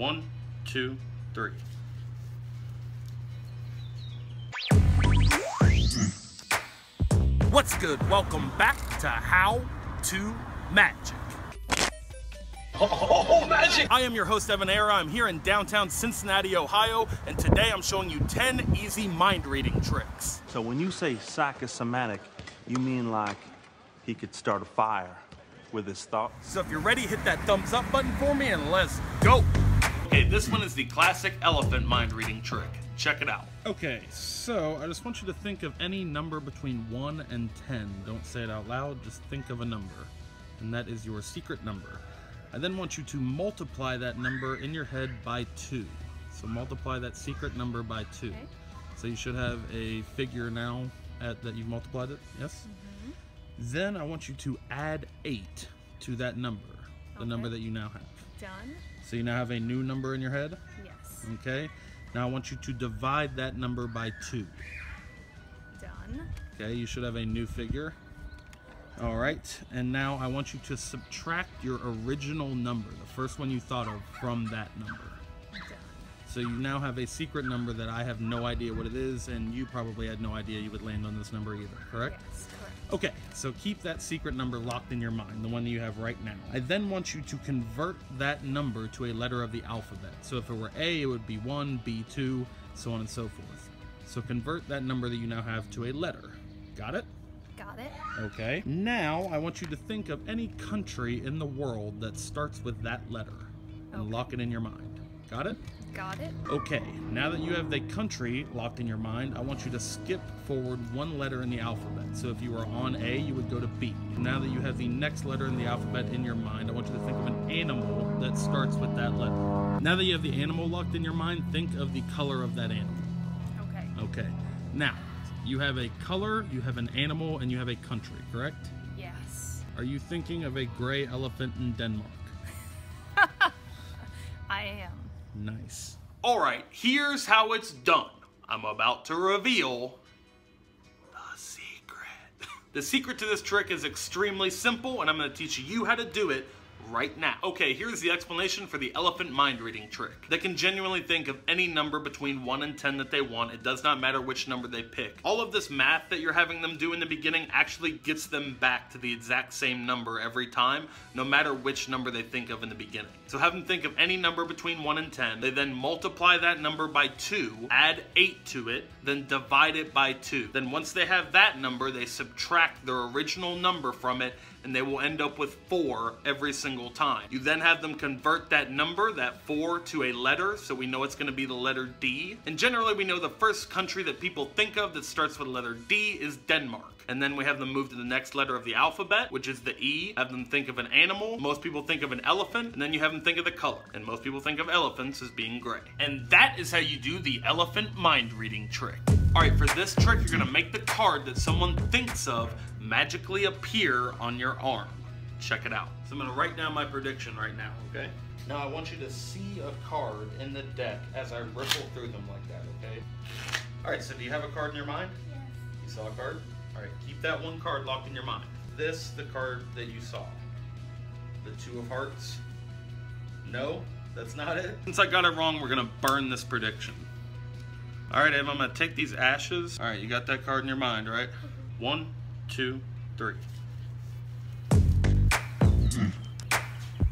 1, 2, 3. What's good? Welcome back to How To Magic. Oh, magic! I am your host, Evan Era. I'm here in downtown Cincinnati, Ohio, and today I'm showing you 10 easy mind-reading tricks. So when you say psychosomatic, you mean like he could start a fire with his thoughts? So if you're ready, hit that thumbs up button for me and let's go! Okay, this one is the classic elephant mind-reading trick. Check it out. Okay, so I just want you to think of any number between 1 and 10. Don't say it out loud, just think of a number. And that is your secret number. I then want you to multiply that number in your head by 2. So multiply that secret number by 2. Okay. So you should have a figure now that you've multiplied it, yes? Mm-hmm. Then I want you to add 8 to that number, the number that you now have. Done. So you now have a new number in your head? Yes. Okay. Now I want you to divide that number by 2. Done. Okay, you should have a new figure. All right, and now I want you to subtract your original number, the first one you thought of, from that number. Done. So you now have a secret number that I have no idea what it is, and you probably had no idea you would land on this number either, correct? Yes, correct. Okay, so keep that secret number locked in your mind, the one that you have right now. I then want you to convert that number to a letter of the alphabet. So if it were A, it would be 1, B, 2, so on and so forth. So convert that number that you now have to a letter. Got it? Got it. Okay. Now I want you to think of any country in the world that starts with that letter and lock it in your mind. Got it? Got it. Okay. Now that you have the country locked in your mind, I want you to skip forward one letter in the alphabet. So if you were on A, you would go to B. Now that you have the next letter in the alphabet in your mind, I want you to think of an animal that starts with that letter. Now that you have the animal locked in your mind, think of the color of that animal. Okay. Okay. Now, you have a color, you have an animal, and you have a country, correct? Yes. Are you thinking of a gray elephant in Denmark? I am. Nice. All right, here's how it's done. I'm about to reveal the secret. The secret to this trick is extremely simple, and I'm going to teach you how to do it right now. Okay, here's the explanation for the elephant mind reading trick. They can genuinely think of any number between 1 and 10 that they want. It does not matter which number they pick. All of this math that you're having them do in the beginning actually gets them back to the exact same number every time, no matter which number they think of in the beginning. So have them think of any number between 1 and 10. They then multiply that number by 2, add 8 to it, then divide it by 2. Then once they have that number, they subtract their original number from it, and they will end up with 4 every single time. You then have them convert that number, that 4, to a letter, so we know it's going to be the letter D. And generally we know the first country that people think of that starts with the letter D is Denmark. And then we have them move to the next letter of the alphabet, which is the E. Have them think of an animal. Most people think of an elephant. And then you have them think of the color. And most people think of elephants as being gray. And that is how you do the elephant mind reading trick. All right, for this trick, you're going to make the card that someone thinks of magically appear on your arm. Check it out. So I'm going to write down my prediction right now, okay? Now I want you to see a card in the deck as I ripple through them like that, okay? All right, so do you have a card in your mind? Yes. You saw a card? All right, keep that one card locked in your mind. This, the card that you saw. The 2 of hearts. No, that's not it. Since I got it wrong, we're going to burn this prediction. All right, Evan, I'm going to take these ashes. All right, you got that card in your mind, right? 1, 2, 3.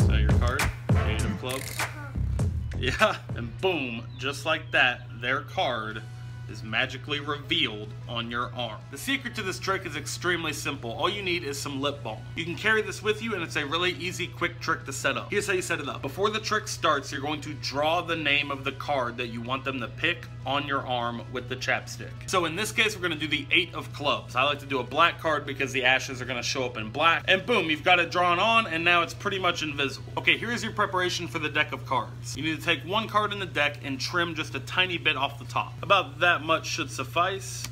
So your card, 8 of clubs. Yeah, and boom, just like that, their card is magically revealed on your arm. The secret to this trick is extremely simple. All you need is some lip balm. You can carry this with you, and it's a really easy, quick trick to set up. Here's how you set it up. Before the trick starts, you're going to draw the name of the card that you want them to pick on your arm with the chapstick. So in this case, we're gonna do the 8 of clubs. I like to do a black card because the ashes are gonna show up in black. And boom, you've got it drawn on, and now it's pretty much invisible. Okay, here's your preparation for the deck of cards. You need to take one card in the deck and trim just a tiny bit off the top. About that much should suffice,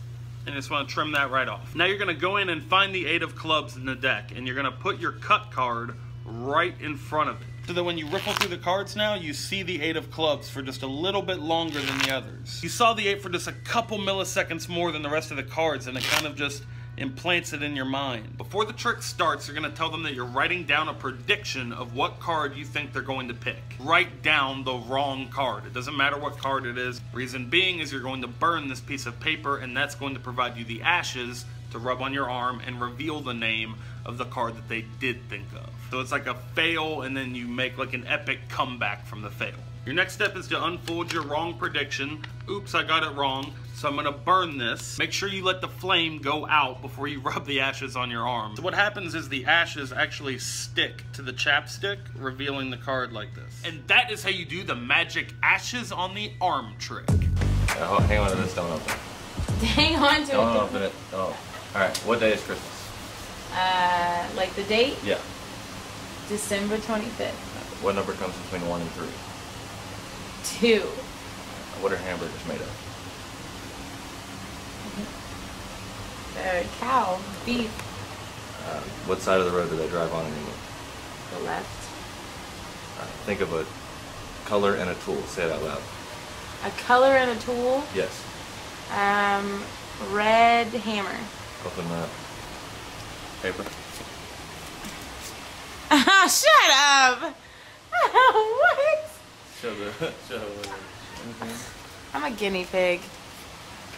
and you just want to trim that right off. Now you're going to go in and find the 8 of clubs in the deck, and you're going to put your cut card right in front of it, so that when you ripple through the cards now, you see the 8 of clubs for just a little bit longer than the others. You saw the 8 for just a couple milliseconds more than the rest of the cards, and it kind of just implants it in your mind. Before the trick starts, you're going to tell them that you're writing down a prediction of what card you think they're going to pick. Write down the wrong card. It doesn't matter what card it is. Reason being is you're going to burn this piece of paper, and that's going to provide you the ashes to rub on your arm and reveal the name of the card that they did think of. So it's like a fail, and then you make like an epic comeback from the fail. Your next step is to unfold your wrong prediction. Oops, I got it wrong, so I'm gonna burn this. Make sure you let the flame go out before you rub the ashes on your arm. So what happens is the ashes actually stick to the chapstick, revealing the card like this. And that is how you do the magic ashes on the arm trick. Oh, hang on to this, don't open it. Hang on to it. Don't open it. Oh. All right, what day is Christmas? Like the date? Yeah. December 25th. What number comes between 1 and 3? 2. What are hamburgers made of? Cow, beef. What side of the road do they drive on in England? The left. Think of a color and a tool. Say it out loud. A color and a tool? Yes. Red hammer. Open that paper. Shut up! What? I'm a guinea pig.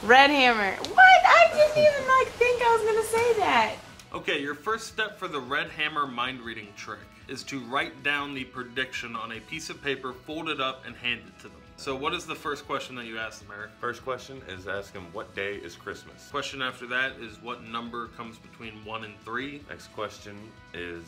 Red hammer. What? I didn't even like think I was gonna say that. Okay, your first step for the red hammer mind reading trick is to write down the prediction on a piece of paper, fold it up, and hand it to them. So what is the first question that you ask them, Eric? First question is ask them, what day is Christmas? Question after that is, what number comes between 1 and 3? Next question is,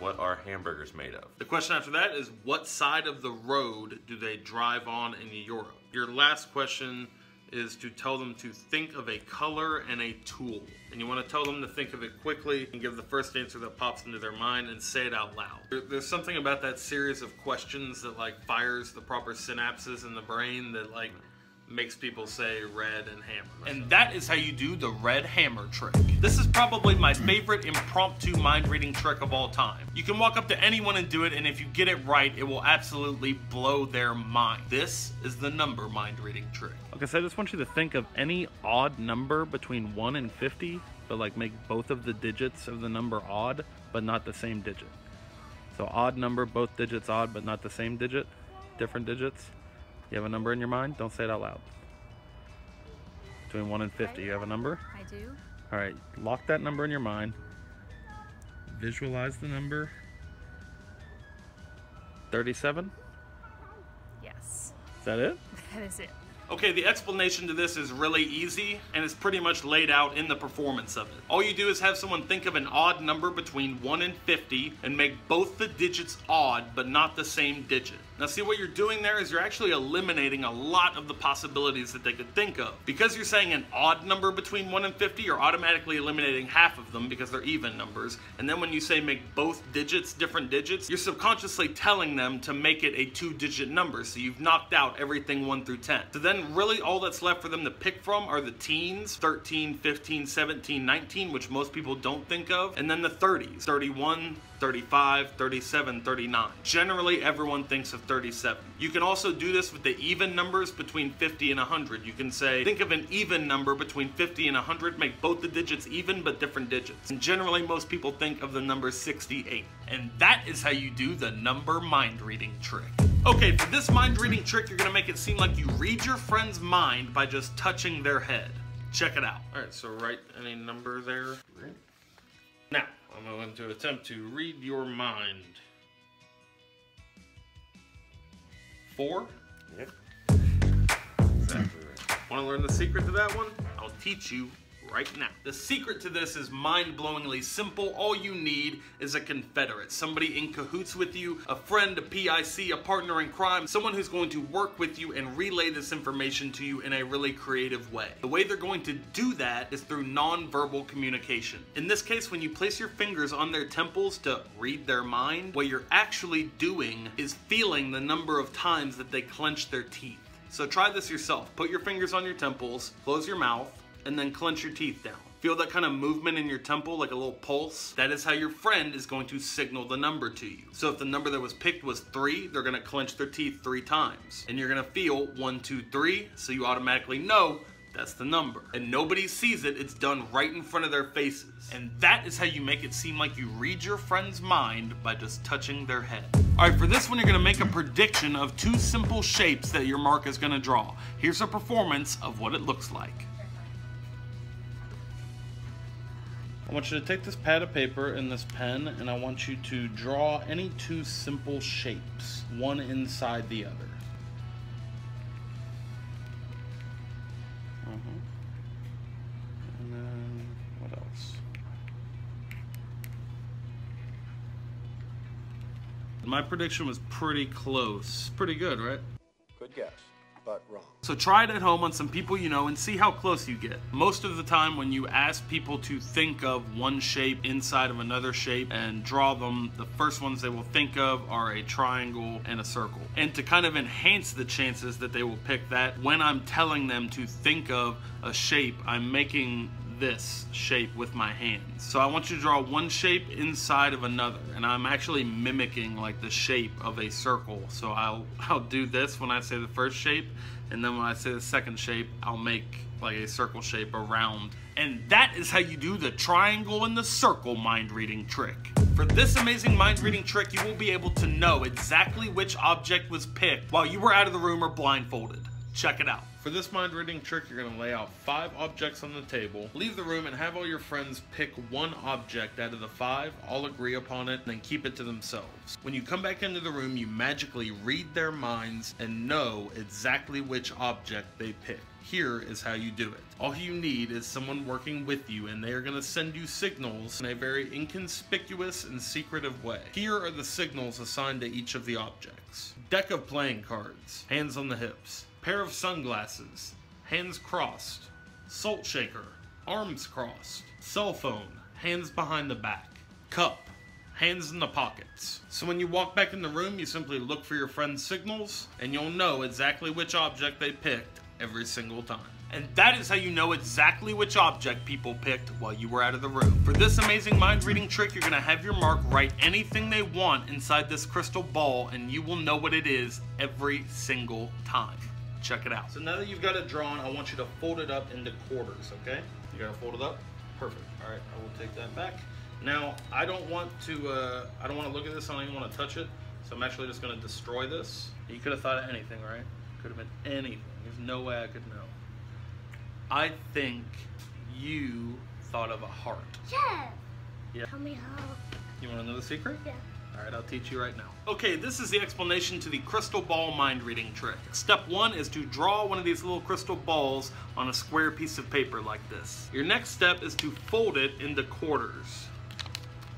what are hamburgers made of? The question after that is, what side of the road do they drive on in Europe? Your last question is to tell them to think of a color and a tool. And you want to tell them to think of it quickly and give the first answer that pops into their mind and say it out loud. There's something about that series of questions that like fires the proper synapses in the brain that like makes people say red and hammer. And that is how you do the red hammer trick. This is probably my favorite impromptu mind reading trick of all time. You can walk up to anyone and do it, and if you get it right, it will absolutely blow their mind. This is the number mind reading trick. Okay, so I just want you to think of any odd number between 1 and 50, but like make both of the digits of the number odd, but not the same digit. So odd number, both digits odd, but not the same digit, different digits. You have a number in your mind? Don't say it out loud. Between 1 and 50, you have a number? I do. All right, lock that number in your mind. Visualize the number. 37? Yes. Is that it? That is it. Okay, the explanation to this is really easy, and it's pretty much laid out in the performance of it. All you do is have someone think of an odd number between 1 and 50 and make both the digits odd, but not the same digit. Now see, what you're doing there is you're actually eliminating a lot of the possibilities that they could think of. Because you're saying an odd number between 1 and 50, you're automatically eliminating half of them because they're even numbers. And then when you say make both digits different digits, you're subconsciously telling them to make it a 2-digit number. So you've knocked out everything 1 through 10. So then really all that's left for them to pick from are the teens, 13, 15, 17, 19, which most people don't think of. And then the 30s, 31, 35, 37, 39. Generally, everyone thinks of 37. You can also do this with the even numbers between 50 and 100. You can say, think of an even number between 50 and 100, make both the digits even but different digits. And generally, most people think of the number 68. And that is how you do the number mind reading trick. Okay, for this mind reading trick, you're gonna make it seem like you read your friend's mind by just touching their head. Check it out. All right, so write any number there. Now, I'm going to attempt to read your mind. 4? Yep. Exactly right. Want to learn the secret to that one? I'll teach you right now. The secret to this is mind-blowingly simple. All you need is a confederate, somebody in cahoots with you, a friend, a PIC, a partner in crime, someone who's going to work with you and relay this information to you in a really creative way. The way they're going to do that is through non-verbal communication. In this case, when you place your fingers on their temples to read their mind, what you're actually doing is feeling the number of times that they clench their teeth. So try this yourself. Put your fingers on your temples, close your mouth, and then clench your teeth down. Feel that kind of movement in your temple, like a little pulse. That is how your friend is going to signal the number to you. So if the number that was picked was 3, they're gonna clench their teeth 3 times. And you're gonna feel 1, 2, 3, so you automatically know That's the number. And nobody sees it, it's done right in front of their faces. And that is how you make it seem like you read your friend's mind by just touching their head. All right, for this one, you're gonna make a prediction of two simple shapes that your mark is gonna draw. Here's a performance of what it looks like. I want you to take this pad of paper and this pen, and I want you to draw any two simple shapes, one inside the other. And then, what else? My prediction was pretty close. Pretty good, right? Good guess, but wrong. So try it at home on some people you know and see how close you get. Most of the time when you ask people to think of one shape inside of another shape and draw them, the first ones they will think of are a triangle and a circle. And to kind of enhance the chances that they will pick that, when I'm telling them to think of a shape, I'm making this shape with my hands. So I want you to draw one shape inside of another, and I'm actually mimicking like the shape of a circle. So I'll do this when I say the first shape, and then when I say the second shape, I'll make like a circle shape around. And that is how you do the triangle and the circle mind reading trick. For this amazing mind reading trick, you will be able to know exactly which object was picked while you were out of the room or blindfolded. Check it out. For this mind reading trick, you're gonna lay out 5 objects on the table, leave the room, and have all your friends pick one object out of the 5, all agree upon it, and then keep it to themselves. When you come back into the room, you magically read their minds and know exactly which object they picked. Here is how you do it. All you need is someone working with you, and they are gonna send you signals in a very inconspicuous and secretive way. Here are the signals assigned to each of the objects. Deck of playing cards, hands on the hips. Pair of sunglasses, hands crossed. Salt shaker, arms crossed. Cell phone, hands behind the back. Cup, hands in the pockets. So when you walk back in the room, you simply look for your friend's signals, and you'll know exactly which object they picked every single time. And that is how you know exactly which object people picked while you were out of the room. For this amazing mind reading trick, you're gonna have your mark write anything they want inside this crystal ball, and you will know what it is every single time. Check it out. So now that you've got it drawn, I want you to fold it up into quarters, okay? You gotta fold it up? Perfect. All right, I will take that back. Now, I don't want to look at this, I don't even want to touch it, so I'm actually just gonna destroy this. You could have thought of anything, right? Could have been anything. There's no way I could know. I think you thought of a heart. Yeah. Yeah. Tell me how. You wanna know the secret? Yeah. All right, I'll teach you right now. Okay, this is the explanation to the crystal ball mind reading trick. Step 1 is to draw one of these little crystal balls on a square piece of paper like this. Your next step is to fold it into quarters.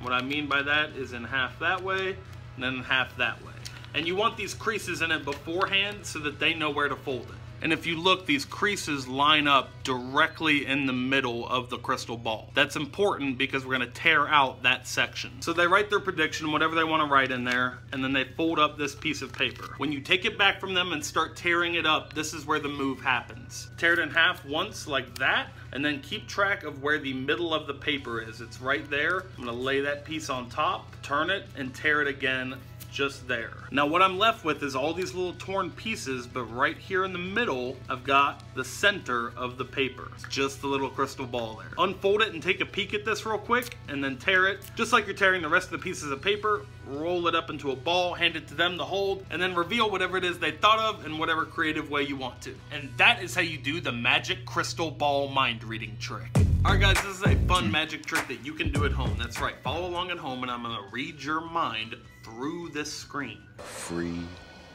What I mean by that is in half that way, and then in half that way. And you want these creases in it beforehand so that they know where to fold it. And if you look, these creases line up directly in the middle of the crystal ball. That's important because we're gonna tear out that section. So they write their prediction, whatever they wanna write in there, and then they fold up this piece of paper. When you take it back from them and start tearing it up, this is where the move happens. Tear it in half once, like that, and then keep track of where the middle of the paper is. It's right there. I'm gonna lay that piece on top, turn it, and tear it again. Just there. Now what I'm left with is all these little torn pieces, but right here in the middle, I've got the center of the paper. It's just the little crystal ball there. Unfold it and take a peek at this real quick, and then tear it. Just like you're tearing the rest of the pieces of paper, roll it up into a ball, hand it to them to hold, and then reveal whatever it is they thought of in whatever creative way you want to. And that is how you do the magic crystal ball mind reading trick. All right, guys, this is a fun magic trick that you can do at home. That's right, follow along at home, and I'm gonna read your mind through this screen. Free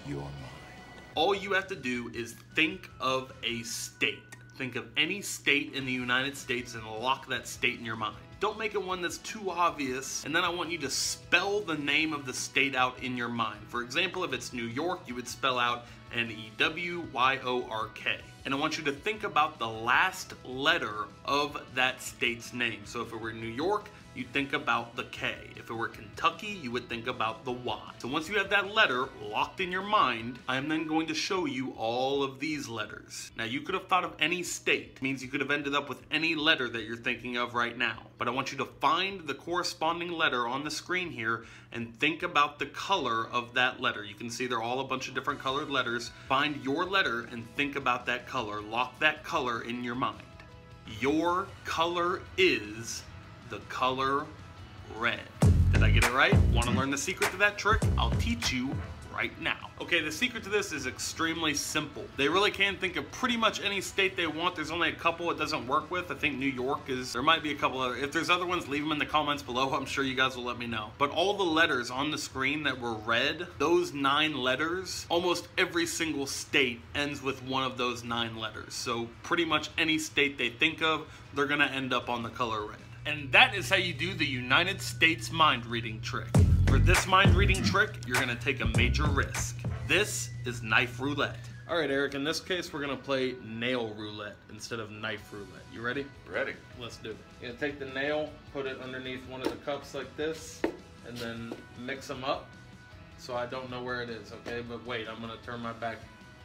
your mind. All you have to do is think of a state. Think of any state in the United States and lock that state in your mind. Don't make it one that's too obvious, and then I want you to spell the name of the state out in your mind. For example, if it's New York, you would spell out N-E-W-Y-O-R-K. And I want you to think about the last letter of that state's name. So if it were New York, you'd think about the K. If it were Kentucky, you would think about the Y. So once you have that letter locked in your mind, I'm then going to show you all of these letters. Now you could have thought of any state. It means you could have ended up with any letter that you're thinking of right now. But I want you to find the corresponding letter on the screen here and think about the color of that letter. You can see they're all a bunch of different colored letters. Find your letter and think about that color. Lock that color in your mind. Your color is the color red. Did I get it right? Want to learn the secret to that trick? I'll teach you right now. Okay, the secret to this is extremely simple. They really can think of pretty much any state they want. There's only a couple it doesn't work with. I think New York is, there might be a couple other. If there's other ones, leave them in the comments below. I'm sure you guys will let me know. But all the letters on the screen that were red, those 9 letters, almost every single state ends with one of those 9 letters. So pretty much any state they think of, they're gonna end up on the color red. And that is how you do the United States mind reading trick. For this mind reading trick, you're gonna take a major risk. This is knife roulette. All right, Eric, in this case, we're gonna play nail roulette instead of knife roulette. You ready? Ready. Let's do it. You're gonna take the nail, put it underneath one of the cups like this, and then mix them up. So I don't know where it is, okay? But wait, I'm gonna turn my back.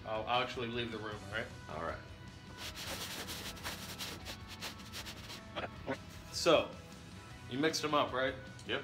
I'll actually leave the room, all right? All right. So, you mixed them up, right? Yep.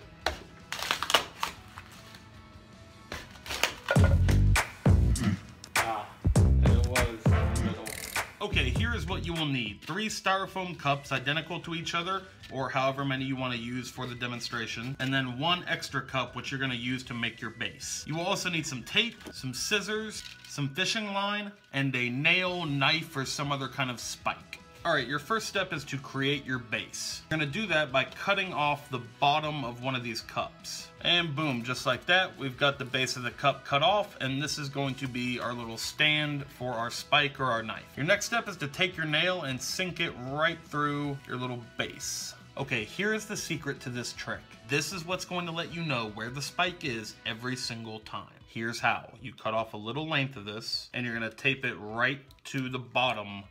Okay, here is what you will need. 3 styrofoam cups identical to each other, or however many you want to use for the demonstration, and then 1 extra cup which you're going to use to make your base. You will also need some tape, some scissors, some fishing line, and a nail, knife, or some other kind of spike. Alright, your first step is to create your base. You're going to do that by cutting off the bottom of one of these cups. And boom, just like that, we've got the base of the cup cut off, and this is going to be our little stand for our spike or our knife. Your next step is to take your nail and sink it right through your little base. Okay, here is the secret to this trick. This is what's going to let you know where the spike is every single time. Here's how. You cut off a little length of this, and you're going to tape it right to the bottom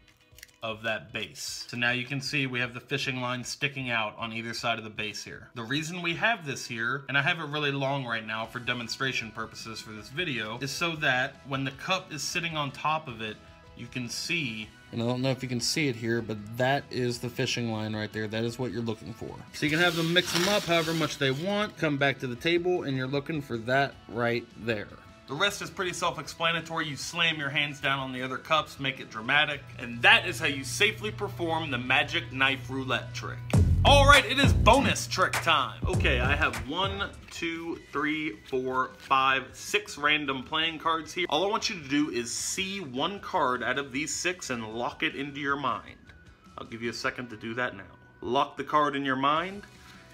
of that base. So now you can see we have the fishing line sticking out on either side of the base here. The reason we have this here, and I have it really long right now for demonstration purposes for this video, is so that when the cup is sitting on top of it, you can see, and I don't know if you can see it here, but that is the fishing line right there. That is what you're looking for. So you can have them mix them up however much they want, come back to the table, and you're looking for that right there. The rest is pretty self-explanatory. You slam your hands down on the other cups, make it dramatic, and that is how you safely perform the magic knife roulette trick. All right, it is bonus trick time. Okay, I have 1, 2, 3, 4, 5, 6 random playing cards here. All I want you to do is see one card out of these 6 and lock it into your mind. I'll give you a second to do that now. Lock the card in your mind.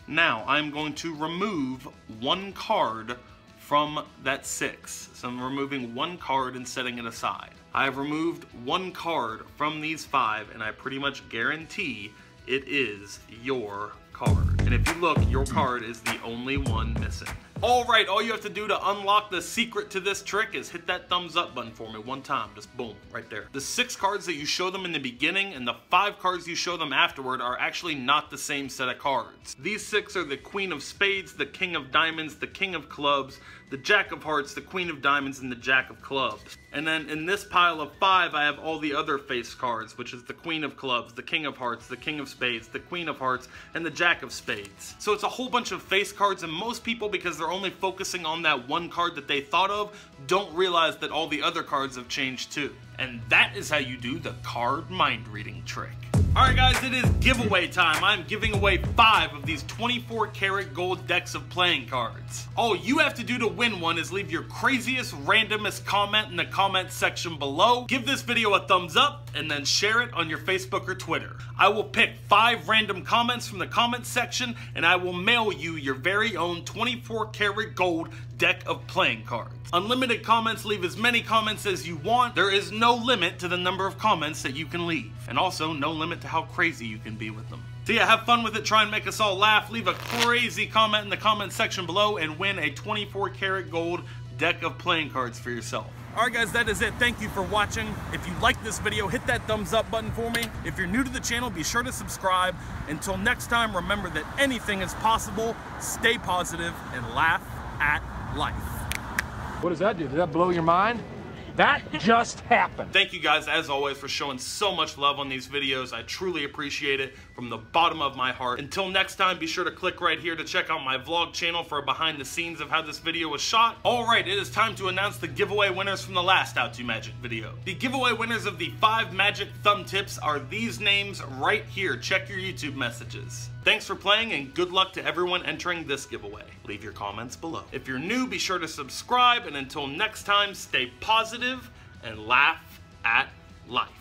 Now, I'm going to remove 1 card from that 6. So I'm removing 1 card and setting it aside. I have removed 1 card from these 5, and I pretty much guarantee it is your card. And if you look, your card is the only one missing. All right, all you have to do to unlock the secret to this trick is hit that thumbs up button for me one time. Just boom, right there. The 6 cards that you show them in the beginning and the 5 cards you show them afterward are actually not the same set of cards. These 6 are the Queen of Spades, the King of Diamonds, the King of Clubs, the Jack of Hearts, the Queen of Diamonds, and the Jack of Clubs. And then in this pile of 5, I have all the other face cards, which is the Queen of Clubs, the King of Hearts, the King of Spades, the Queen of Hearts, and the Jack of Spades. So it's a whole bunch of face cards, and most people, because they're only focusing on that one card that they thought of, don't realize that all the other cards have changed too. And that is how you do the card mind reading trick. All right, guys, it is giveaway time. I'm giving away 5 of these 24-karat gold decks of playing cards. All you have to do to win one is leave your craziest, randomest comment in the comment section below. Give this video a thumbs up and then share it on your Facebook or Twitter. I will pick 5 random comments from the comment section and I will mail you your very own 24-karat gold deck of playing cards. Unlimited comments, leave as many comments as you want. There is no limit to the number of comments that you can leave, and also no limit to how crazy you can be with them. So yeah, have fun with it, try and make us all laugh. Leave a crazy comment in the comment section below and win a 24-karat gold deck of playing cards for yourself. Alright guys, that is it. Thank you for watching. If you like this video, hit that thumbs up button for me. If you're new to the channel, be sure to subscribe. Until next time, remember that anything is possible. Stay positive and laugh at life. What does that do? Did that blow your mind? That just happened. Thank you guys, as always, for showing so much love on these videos. I truly appreciate it from the bottom of my heart. Until next time, be sure to click right here to check out my vlog channel for a behind the scenes of how this video was shot. All right, it is time to announce the giveaway winners from the last How To Magic video. The giveaway winners of the 5 magic thumb tips are these names right here. Check your YouTube messages. Thanks for playing and good luck to everyone entering this giveaway. Leave your comments below. If you're new, be sure to subscribe, and until next time, stay positive and laugh at life.